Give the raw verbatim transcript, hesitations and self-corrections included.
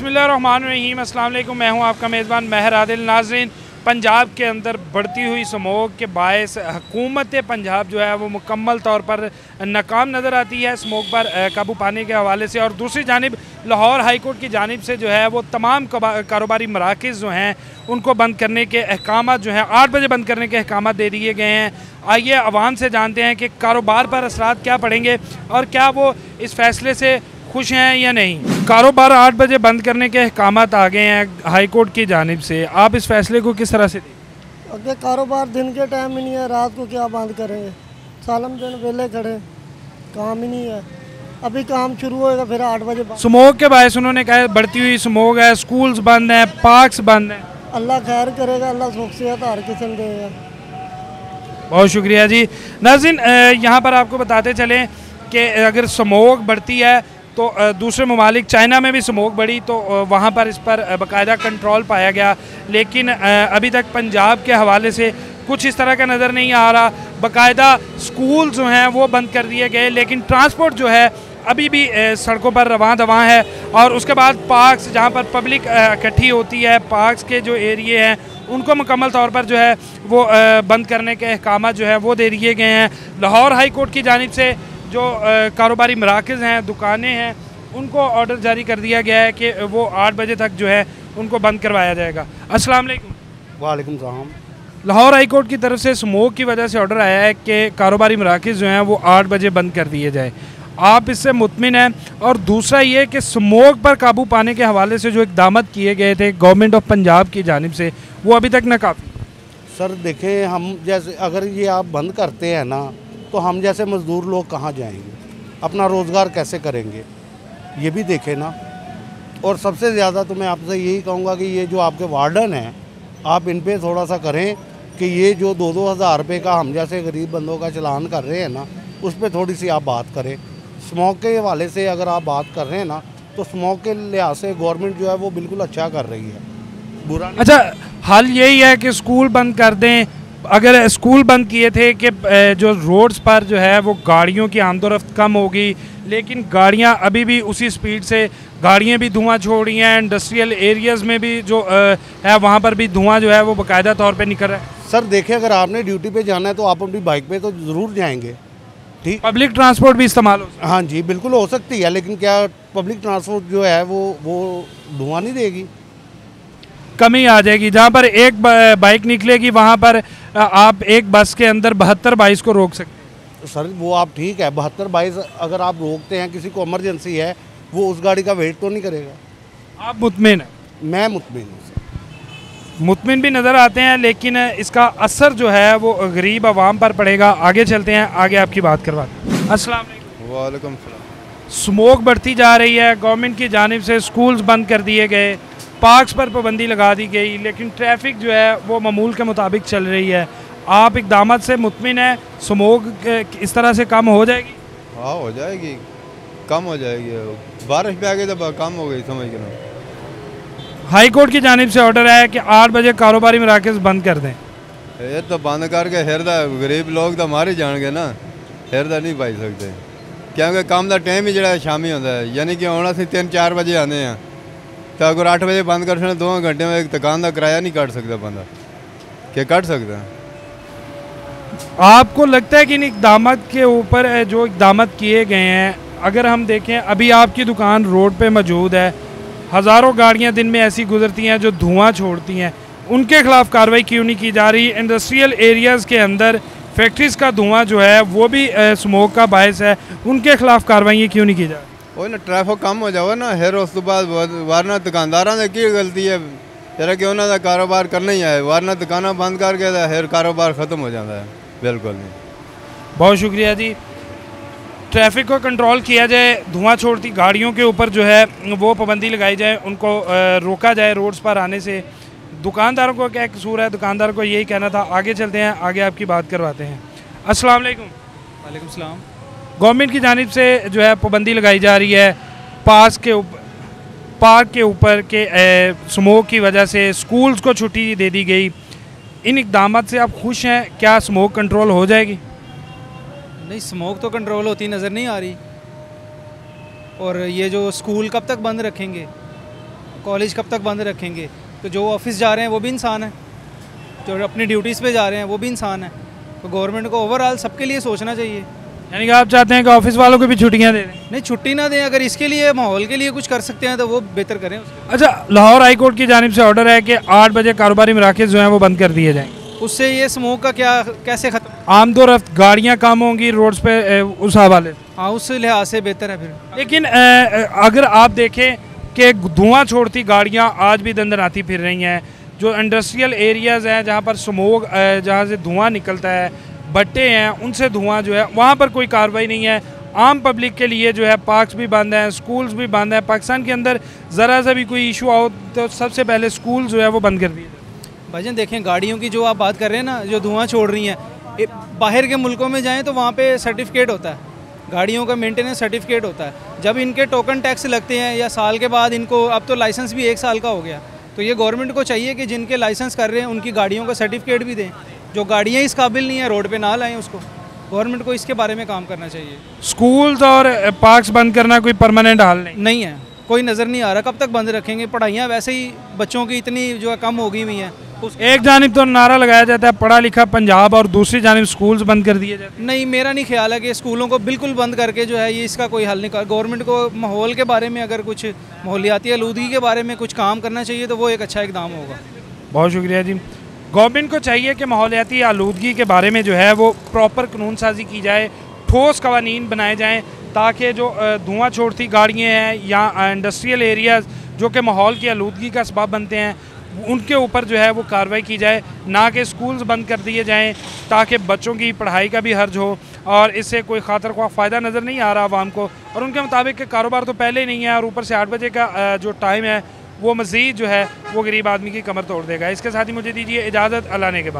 बिस्मिल्लाहिर्रहमानिर्रहीम, अस्सलाम वालेकुम। मैं हूं आपका मेज़बान महर आदिल। नाज़रीन, पंजाब के अंदर बढ़ती हुई स्मोक के बायस हुकूमत पंजाब जो है वो मुकम्मल तौर पर नाकाम नज़र आती है स्मोक पर काबू पाने के हवाले से। और दूसरी जानिब लाहौर हाई कोर्ट की जानिब से जो है वो तमाम कारोबारी मराकज़ जो हैं उनको बंद करने के अहकाम जो हैं आठ बजे बंद करने के अहकाम दे दिए गए हैं। आइए आवाम से जानते हैं कि कारोबार पर असरात क्या पड़ेंगे और क्या वो इस फैसले से खुश हैं या नहीं। कारोबार आठ बजे बंद करने के अहकाम आ गए हैं हाई कोर्ट की जानिब से, आप इस फैसले को किस तरह से देखें? अगर कारोबार दिन के टाइम ही नहीं है, रात को क्या बंद करेंगे? सालम दिन वेले खड़े, काम ही नहीं है। अभी काम शुरू होगा फिर आठ बजे। स्मोक के बायस उन्होंने कहा बढ़ती हुई स्मोक है, स्कूल्स बंद हैं, पार्क्स बंद हैं। अल्लाह खैर करेगा, अल्लाह सुख सेहत हर किस्म देगा। बहुत शुक्रिया जी। नाज़रीन, यहाँ पर आपको बताते चलें कि अगर स्मोक बढ़ती है तो दूसरे ममालिक, चाइना में भी स्मोक बढ़ी तो वहाँ पर इस पर बाकायदा कंट्रोल पाया गया, लेकिन अभी तक पंजाब के हवाले से कुछ इस तरह का नज़र नहीं आ रहा। बाकायदा स्कूल जो हैं वो बंद कर दिए गए, लेकिन ट्रांसपोर्ट जो है अभी भी सड़कों पर रवां दवां है। और उसके बाद पार्क्स जहाँ पर पब्लिक इकट्ठी होती है, पार्क्स के जो एरिए हैं उनको मुकम्मल तौर पर जो है वो बंद करने के अहकाम जो है वो दे दिए गए हैं। लाहौर हाई कोर्ट की जानिब से जो कारोबारी मराकज़ हैं, दुकानें हैं, उनको ऑर्डर जारी कर दिया गया है कि वो आठ बजे तक जो है उनको बंद करवाया जाएगा। अस्सलाम वालेकुम। वालेकुम सलाम। लाहौर हाई कोर्ट की तरफ से स्मोक की वजह से ऑर्डर आया है कि कारोबारी मराकज़ जो हैं वो आठ बजे बंद कर दिए जाए, आप इससे मुतमिन हैं? और दूसरा ये कि स्मोक पर काबू पाने के हवाले से जो इक़दाम किए गए थे गवर्नमेंट ऑफ पंजाब की जानिब से, वो अभी तक नाकाफ़ी? सर देखें, हम जैसे अगर ये आप बंद करते हैं ना तो हम जैसे मज़दूर लोग कहाँ जाएंगे, अपना रोज़गार कैसे करेंगे, ये भी देखें ना। और सबसे ज़्यादा तो मैं आपसे यही कहूँगा कि ये जो आपके वार्डन हैं, आप इन पर थोड़ा सा करें कि ये जो दो दो हज़ार रुपये का हम जैसे गरीब बंदों का चलान कर रहे हैं ना, उस पर थोड़ी सी आप बात करें। स्मोक के हवाले से अगर आप बात कर रहे हैं ना तो स्मोक के लिहाज से गवर्नमेंट जो है वो बिल्कुल अच्छा कर रही है, बुरा। अच्छा, हाल यही है कि स्कूल बंद कर दें, अगर स्कूल बंद किए थे कि जो रोड्स पर जो है वो गाड़ियों की आमदोरफ्त कम होगी, लेकिन गाड़ियां अभी भी उसी स्पीड से, गाड़ियां भी धुआं छोड़ रही हैं, इंडस्ट्रियल एरियाज़ में भी जो है वहां पर भी धुआं जो है वो बाकायदा तौर पे निकल रहा है। सर देखिए, अगर आपने ड्यूटी पे जाना है तो आप अपनी बाइक पे तो ज़रूर जाएंगे, ठीक। पब्लिक ट्रांसपोर्ट भी इस्तेमाल हो सकता है? हाँ जी, बिल्कुल हो सकती है, लेकिन क्या पब्लिक ट्रांसपोर्ट जो है वो वो धुआँ नहीं देगी? कमी आ जाएगी। जहाँ पर एक बाइक निकलेगी वहाँ पर आप एक बस के अंदर बहत्तर बाईस को रोक सकते हैं। सर वो आप ठीक है, बहत्तर बाईस अगर आप रोकते हैं, किसी को इमरजेंसी है, वो उस गाड़ी का वेट तो नहीं करेगा। आप मुतमिन हैं? मैं मुतमिन हूँ। मुतमिन भी नज़र आते हैं, लेकिन इसका असर जो है वो गरीब आवाम पर पड़ेगा। आगे चलते हैं, आगे आपकी बात करवाते हैं। अस्सलाम वालेकुम। स्मोक बढ़ती जा रही है, गवर्नमेंट की जानिब से स्कूल्स बंद कर दिए गए, पार्क्स पर पाबंदी लगा दी गई, लेकिन ट्रैफिक जो है वो मामूल के मुताबिक चल रही है, आप इक़दाम से मुतमिन हैं? स्मोक इस तरह से कम हो जाएगी? हाँ, हो जाएगी, कम हो जाएगी। बारिश भी आ गई तो कम हो गई, समझ गए ना। हाई कोर्ट की जानिब से ऑर्डर आया कि आठ बजे कारोबारी मराकज़ बंद कर दें। ये तो बंद करके हेरदा गरीब लोग तो मारे जाएंगे ना, हेरदा नहीं पाई सकते, क्योंकि काम का टाइम ही जो शामी होता है, यानी कि आना अस तीन चार बजे आने हैं, तो अगर अठ बजे बंद कर छे दो घंटे में एक दुकान का किराया नहीं कट सकता बंदा, क्या कट सकता? आपको लगता है कि इन इकदाम के ऊपर जो इकदाम किए गए हैं, अगर हम देखें अभी आपकी दुकान रोड पर मौजूद है, हज़ारों गाड़ियां दिन में ऐसी गुजरती हैं जो धुआं छोड़ती हैं, उनके खिलाफ कार्रवाई क्यों नहीं की जा रही? इंडस्ट्रियल एरियाज़ के अंदर फैक्ट्रीज़ का धुआं जो है वो भी स्मोक का बायस है, उनके खिलाफ कार्रवाई क्यों नहीं की जा रही? वही ना, ट्रैफिक कम हो जाओ ना, फिर उस तो बाद वारना दुकानदारों की की गलती है, जरा कि उन्होंने कारोबार करना ही है, वारना दुकाना बंद करके फिर कारोबार ख़त्म हो जाता है, बिल्कुल नहीं। बहुत शुक्रिया जी। ट्रैफिक को कंट्रोल किया जाए, धुआं छोड़ती गाड़ियों के ऊपर जो है वो पाबंदी लगाई जाए, उनको रोका जाए रोड्स पर आने से। दुकानदारों को क्या कसूर है, दुकानदार को यही कहना था। आगे चलते हैं, आगे आपकी बात करवाते हैं। अस्सलाम वालेकुम। वालेकुम सलाम। गवर्नमेंट की जानिब से जो है पाबंदी लगाई जा रही है पास के ऊपर, पार्क के ऊपर के स्मोक की वजह से, स्कूल्स को छुट्टी दे दी गई, इन इक़दाम से आप खुश हैं? क्या स्मोक कंट्रोल हो जाएगी? नहीं, स्मोक तो कंट्रोल होती नज़र नहीं आ रही। और ये जो स्कूल कब तक बंद रखेंगे, कॉलेज कब तक बंद रखेंगे? तो जो ऑफिस जा रहे हैं वो भी इंसान है, जो अपनी ड्यूटीज़ पे जा रहे हैं वो भी इंसान है। तो गवर्नमेंट को ओवरऑल सबके लिए सोचना चाहिए। यानी कि आप चाहते हैं कि ऑफिस वालों को भी छुट्टियां दे दें? नहीं, छुट्टी ना दें, अगर इसके लिए माहौल के लिए कुछ कर सकते हैं तो वो बेहतर करें। अच्छा, लाहौर हाई कोर्ट की जानिब से ऑर्डर है कि आठ बजे कारोबारी मराकज़ जो हैं वो बंद कर दिए जाएँ। उससे ये स्मोक का क्या कैसे खत्म, आमदोरफ्त गाड़ियाँ कम होंगी रोड्स पे, उस हवाले हाँ उस लिहाज से बेहतर है फिर। लेकिन अगर आप देखें कि धुआं छोड़ती गाड़ियाँ आज भी दंदनाती फिर रही हैं, जो इंडस्ट्रियल एरियाज़ हैं जहाँ पर स्मोक जहाँ से धुआं निकलता है, भट्टे हैं उनसे धुआं जो है, वहाँ पर कोई कार्रवाई नहीं है। आम पब्लिक के लिए जो है पार्क्स भी बंद हैं, स्कूल्स भी बंद हैं। पाकिस्तान के अंदर ज़रा सा भी कोई इशू आओ तो सबसे पहले स्कूल जो है वो बंद कर दिए। भाईजान देखें, गाड़ियों की जो आप बात कर रहे हैं ना, जो धुआं छोड़ रही हैं, बाहर के मुल्कों में जाएँ तो वहाँ पे सर्टिफिकेट होता है, गाड़ियों का मेंटेनेंस सर्टिफिकेट होता है। जब इनके टोकन टैक्स लगते हैं या साल के बाद इनको, अब तो लाइसेंस भी एक साल का हो गया। तो ये गवर्नमेंट को चाहिए कि जिनके लाइसेंस कर रहे हैं उनकी गाड़ियों का सर्टिफिकेट भी दें। जो गाड़ियाँ इस काबिल नहीं हैं रोड पे ना लाएँ, उसको गवर्नमेंट को इसके बारे में काम करना चाहिए। स्कूल्स और पार्क्स बंद करना कोई परमानेंट हल नहीं नहीं है, कोई नज़र नहीं आ रहा। कब तक बंद रखेंगे? पढ़ाइयाँ वैसे ही बच्चों की इतनी जो है कम हो गई हुई हैं। एक जानिब तो नारा लगाया जाता है पढ़ा लिखा पंजाब, और दूसरी जानिब स्कूल्स बंद कर दिए जाते हैं। नहीं, मेरा नहीं ख्याल है कि स्कूलों को बिल्कुल बंद करके जो है ये इसका कोई हल निकाल। गवर्नमेंट को माहौल के बारे में, अगर कुछ माहौलियाती आलूदगी के बारे में कुछ काम करना चाहिए तो वो एक अच्छा इकदाम होगा। बहुत शुक्रिया जी। गवर्नमेंट को चाहिए कि माहौलियाती आलूदगी के बारे में जो है वो प्रॉपर कानून साजी की जाए, ठोस कवानीन बनाए जाएँ, ताकि जो धुआँ छोड़ती गाड़ियाँ हैं या इंडस्ट्रियल एरियाज़ जो कि माहौल की आलूदगी का सबब बनते हैं उनके ऊपर जो है वो कार्रवाई की जाए, ना कि स्कूल्स बंद कर दिए जाएं, ताकि बच्चों की पढ़ाई का भी हर्ज हो। और इससे कोई खातर ख्वाह फ़ायदा नज़र नहीं आ रहा आवाम को, और उनके मुताबिक के कारोबार तो पहले ही नहीं है, और ऊपर से आठ बजे का जो टाइम है वो मज़ीद जो है वो गरीब आदमी की कमर तोड़ देगा। इसके साथ ही मुझे दीजिए इजाज़त, अल्लाह ने के बाद।